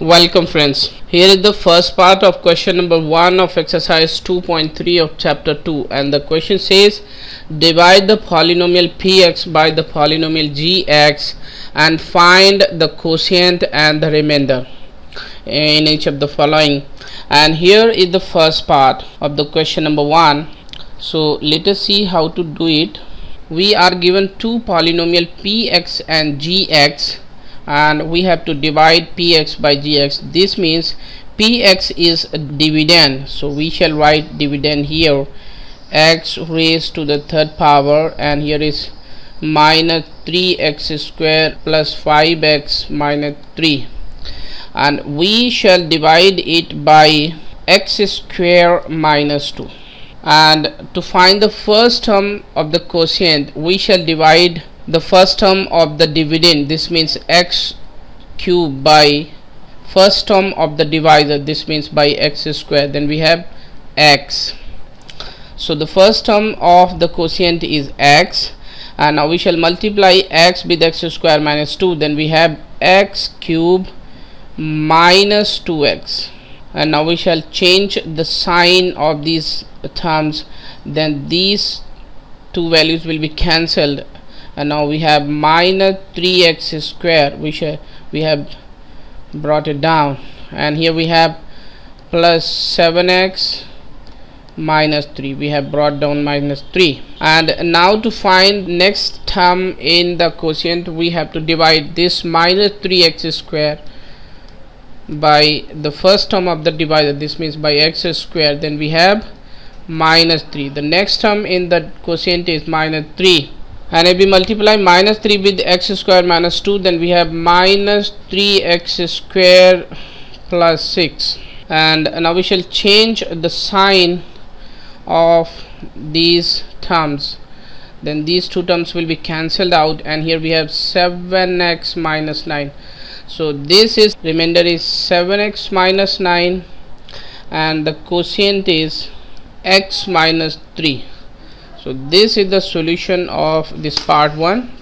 Welcome friends, here is the first part of question number 1 of exercise 2.3 of chapter 2, and the question says divide the polynomial px by the polynomial gx and find the quotient and the remainder in each of the following. And here is the first part of the question number 1. So let us see how to do it. We are given two polynomial px and gx, and we have to divide px by gx. This means px is a dividend, so we shall write dividend here, x raised to the third power, and here is minus 3x square plus 5x minus 3, and we shall divide it by x square minus 2. And to find the first term of the quotient, we shall divide the first term of the dividend. This means x cube by first term of the divisor. This means by x square. Then we have x. So the first term of the quotient is x, and now we shall multiply x with x square minus 2. Then we have x cube minus 2x, and now we shall change the sign of these terms. Then these two values will be cancelled, and now we have minus 3x square, which we have brought it down, and here we have plus 7x minus 3. We have brought down minus 3, and now to find next term in the quotient, we have to divide this minus 3x square by the first term of the divisor. This means by x square. Then we have minus 3. The next term in the quotient is minus 3, and if we multiply minus 3 with x square minus 2, then we have minus 3x square plus 6. And now we shall change the sign of these terms. Then these two terms will be cancelled out, and here we have 7x minus 9. So this is remainder is 7x minus 9, and the quotient is x minus 3. So this is the solution of this part 1.